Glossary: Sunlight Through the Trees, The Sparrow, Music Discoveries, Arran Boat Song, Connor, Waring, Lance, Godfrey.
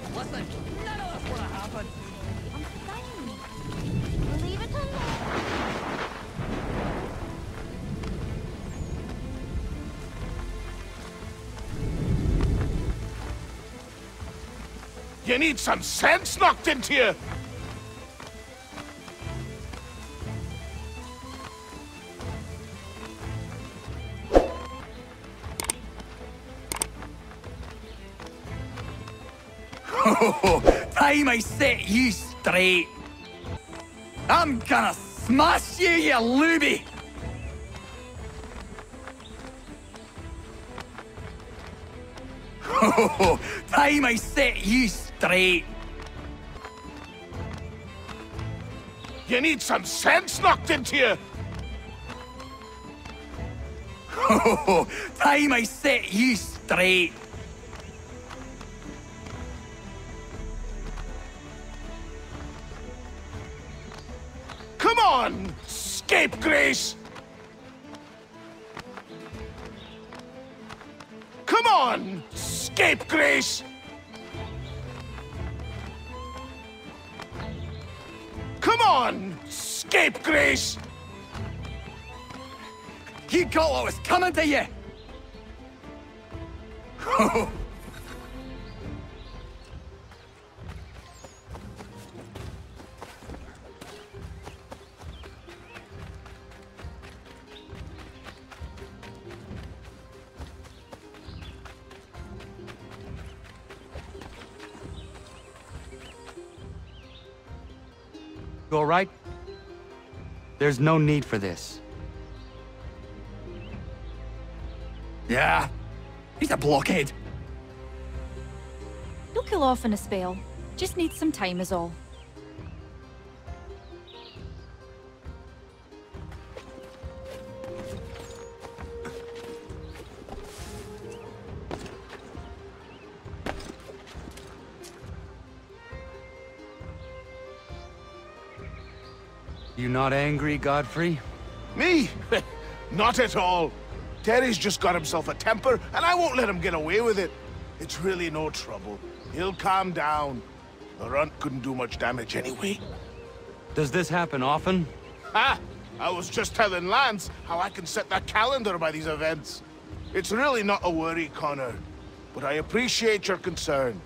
good listen. None of this would have happened. I'm saying, leave it alone. You need some sense knocked into you! Ho time I set you straight! I'm gonna smash you, you looby! Ho time I set you straight! You need some sense knocked into you! Ho time I set you straight! Come on, scapegrace! Come on, scapegrace! On, scapegrace! You got what was coming to you! All right? There's no need for this. Yeah, he's a blockhead. He'll kill off in a spell. Just needs some time is all. You not angry, Godfrey? Me? Not at all. Terry's just got himself a temper, and I won't let him get away with it. It's really no trouble. He'll calm down. The runt couldn't do much damage anyway. Does this happen often? Ha! I was just telling Lance how I can set that calendar by these events. It's really not a worry, Connor, but I appreciate your concern.